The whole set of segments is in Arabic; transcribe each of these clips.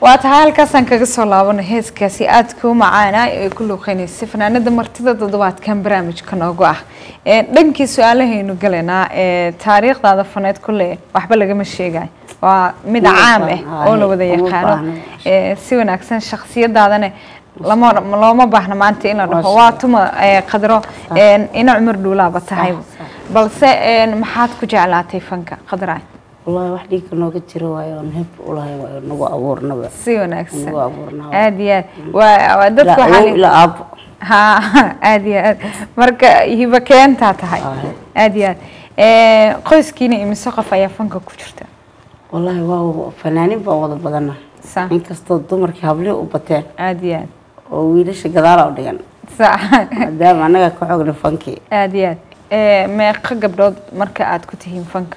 وأتحال كسان كقصة الله ونهيز كسياتكم معانا كله خيني السفنا ندم مرتدة ضوات كان برامج كنوجه. دنكي سؤاله إنه قلنا تاريخ هذا فنيت كله وحبل جم الشيء جاي ومد عامه أولو بده يخانو سوينا كسان شخصية دادنا لما بحنا ما أنت إنه هواتهم قدره إنه عمر دولا بتحيو بس محات كجعلاتي فنك قدران. والله وحدي كنا كتير وايد نحب والله نبغى أبورنا بقى. سيوناكس. نبغى أبورنا. عادية. وأدرك حالي. لا أب. ها عادية. مرك هي بكين تعتهاي. عادية. قيس كيني من ثقافة يفنك كتيرته. والله واو فنانين بوضع بدنا. صح. إنك استضد مرك هبلي وبتاع. عادية. ويلش قدارة وديان. صح. ده معناه كحجر فنكي. عادية. ما قبل مرك عاد كتير فنك.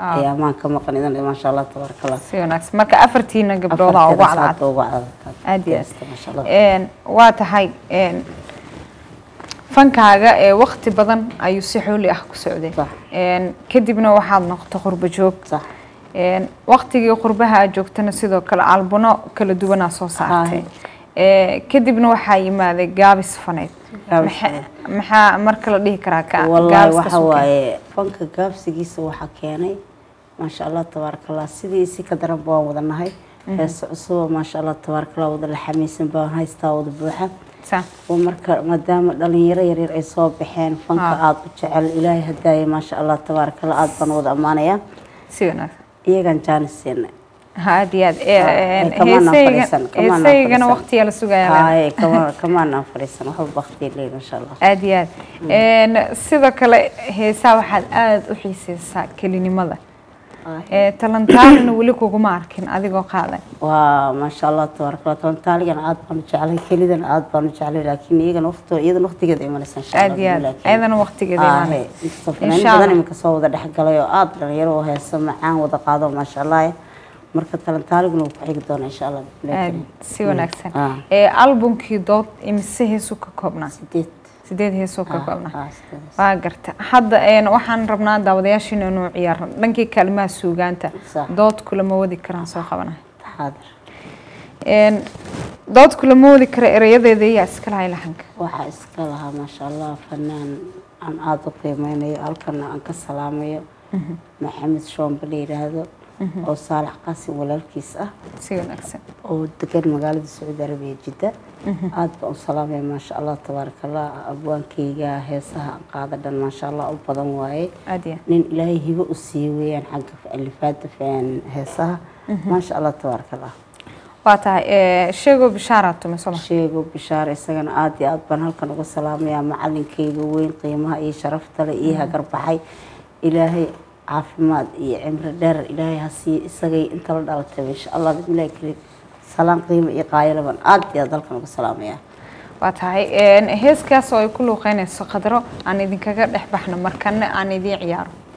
يا ما كم قنينا ما شاء الله تبارك الله. سيوناكس مرك أفرتينا قبل وضعوا بعض. أديس ما شاء الله. واتحي فنك هذا وقت بدن أيصحوا لي أحكي سعودي. كدي بنا واحد نقطة قرب جوب. وقت يجي قربها جوب تنسيده كل عالبنا كل دوبنا صوصاتي. كدي بنا واحد ما ذي جابس فنيت. محا مركل اللي كراكا والله وحوي فنك جابس جيس وحكياني ما شاء الله تبارك الله سيدي سكدر بوا وضنا هاي سو ما شاء الله تبارك الله وضل الحميس بوا هاي استاود بوحة ومركل مدام اللي يرير يصوب بحين فنك عاد بتشعل إلهي هداي ما شاء الله تبارك الله عاد بنوض أمانية سينا هي كان جان السنة هادي هاد كمان وقتي على سوق يعني كمان نفرسن وحب وقتي لي إن شاء الله هادي هاد صدق لا هي سواحد آد وحيس ساك كلني ماذا تلنتال نقولك وجماركين هذي قاعدة وما شاء الله تبارك الله تلنتال يعني عاد بنجعله كليدن عاد بنجعله لكن يجي نوقته يجي وقتي قديم أنا إن شاء الله أيضا وقتي قديم أنا إن شاء الله أنا مكسوة ده حق الله عاد غيره هي سمعان وتقاضوا ما شاء الله marka talantaaligu ku xigdoon insha Allah laakiin si wanaagsan albumkii dood imse heeso ka koobnaa 8 heeso ka koobnaa waa garta hadda waxaan rabnaa daawadayaashiin inuu ciyaaro dhankii kalmaa suugaanta dood kulama wadi karaan soo qabanahay taxadar dood kulama wadi kara erayadeyda iyo iska lahay lahanka waxa iska lahaa ma sha Allah fanaan aan aad u qiimeeyo halkan aan ka salaamayo maxamed shoombali raado أو صالح قاسم ولا الكيسة. سيون أحسن. أو تكر مقالد السعودية العربية جدا. عاد بأمسلامي ما شاء الله تبارك الله أبوان كيجا هيسها قاعدة ما شاء الله أبضم واي. أديه. نين إلهي هو السيوي عن حق اللي فات فين هيسها ما شاء الله تبارك الله. واتا شيء بشارته مثلا. شيء بشار إسقان عادي عاد بنهلكن وسلامي يا معلم كيجوين قيمها إيه شرفت لإيها قربحي إلهي. عافماد عمر دار إلهي هسي إسقي أنت رد على تبيش الله بسم الله كريم سلام قيمة إيقاعي لبن عاد يا ذلك نقول سلام يا واتعي هيس كاسوي كله خيني سقدره عن يدين كجر إحنا مركنا عن يدين عياره